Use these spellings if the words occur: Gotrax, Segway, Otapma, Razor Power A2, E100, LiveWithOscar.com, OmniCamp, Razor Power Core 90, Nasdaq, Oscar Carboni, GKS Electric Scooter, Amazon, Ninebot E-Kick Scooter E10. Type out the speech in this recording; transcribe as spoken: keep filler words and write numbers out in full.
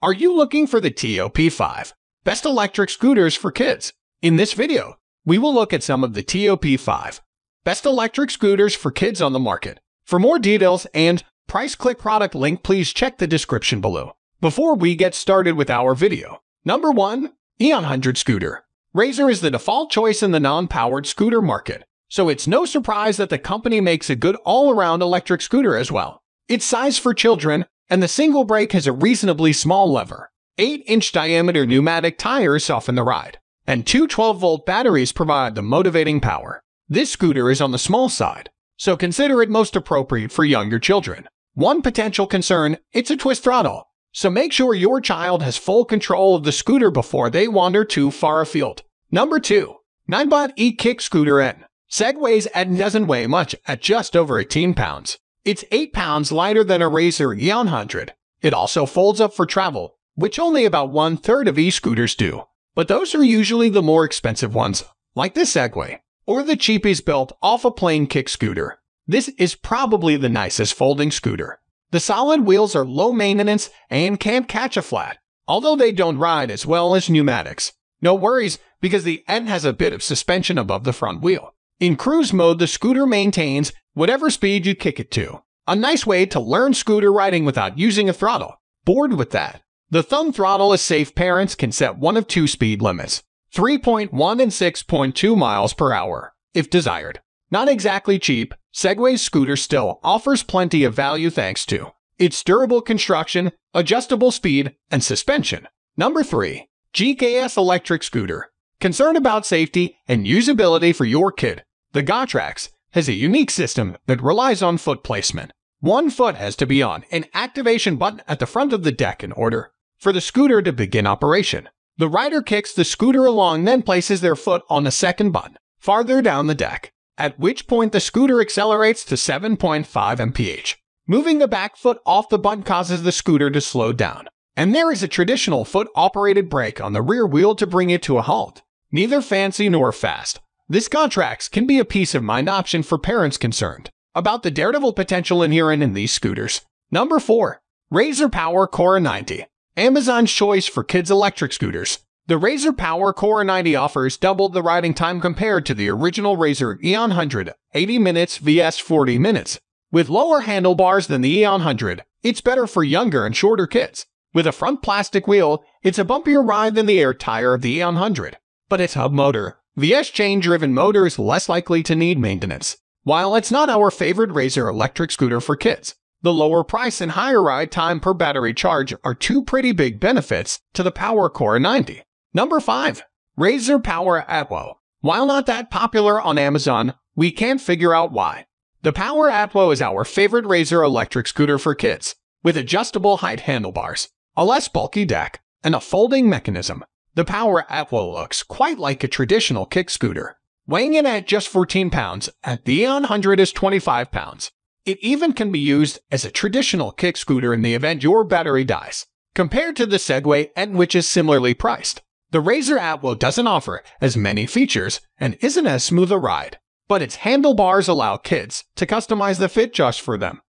Are you looking for the T O P five best electric scooters for kids? In this video, we will look at some of the T O P five best electric scooters for kids on the market. For more details and price, click product link, please check the description below. Before we get started with our video, number one. E one hundred Scooter. Razor is the default choice in the non-powered scooter market, so it's no surprise that the company makes a good all-around electric scooter as well. It's sized for children, and the single brake has a reasonably small lever. eight inch diameter pneumatic tires soften the ride, and two twelve volt batteries provide the motivating power. This scooter is on the small side, so consider it most appropriate for younger children. One potential concern, it's a twist throttle, so make sure your child has full control of the scooter before they wander too far afield. Number two. Ninebot E-Kick Scooter E ten. Segways and doesn't weigh much at just over eighteen pounds. It's eight pounds lighter than a Razor E one hundred. It also folds up for travel, which only about one third of e-scooters do. But those are usually the more expensive ones, like this Segway, or the cheapies built off a plain kick scooter. This is probably the nicest folding scooter. The solid wheels are low maintenance and can't catch a flat, although they don't ride as well as pneumatics. No worries, because the E ten has a bit of suspension above the front wheel. In cruise mode, the scooter maintains whatever speed you kick it to. A nice way to learn scooter riding without using a throttle. Bored with that? The thumb throttle is safe. Parents can set one of two speed limits, three point one and six point two miles per hour, if desired. Not exactly cheap, Segway's scooter still offers plenty of value thanks to its durable construction, adjustable speed, and suspension. Number three. G K S Electric Scooter. Concerned about safety and usability for your kid, the Gotrax has a unique system that relies on foot placement. One foot has to be on an activation button at the front of the deck in order for the scooter to begin operation. The rider kicks the scooter along, then places their foot on a second button farther down the deck, at which point the scooter accelerates to seven point five miles per hour. Moving the back foot off the button causes the scooter to slow down, and there is a traditional foot-operated brake on the rear wheel to bring it to a halt. Neither fancy nor fast, this Gotrax can be a peace-of-mind option for parents concerned about the daredevil potential inherent in these scooters. Number four. Razor Power Core ninety. Amazon's choice for kids' electric scooters. The Razor Power Core ninety offers double the riding time compared to the original Razor E one hundred, eighty minutes versus forty minutes. With lower handlebars than the E one hundred, it's better for younger and shorter kids. With a front plastic wheel, it's a bumpier ride than the air tire of the E one hundred. But its hub motor, the S-chain-driven motor, is less likely to need maintenance. While it's not our favorite Razor electric scooter for kids, the lower price and higher ride time per battery charge are two pretty big benefits to the Power Core ninety. Number five. Razor Power A two. While not that popular on Amazon, we can't figure out why. The Power A two is our favorite Razor electric scooter for kids, with adjustable height handlebars, a less bulky deck, and a folding mechanism. The Power A two looks quite like a traditional kick scooter, weighing in at just fourteen pounds, and the E one hundred is twenty-five pounds. It even can be used as a traditional kick scooter in the event your battery dies, compared to the Segway E ten, which is similarly priced. The Razor A two doesn't offer as many features and isn't as smooth a ride, but its handlebars allow kids to customize the fit just for them.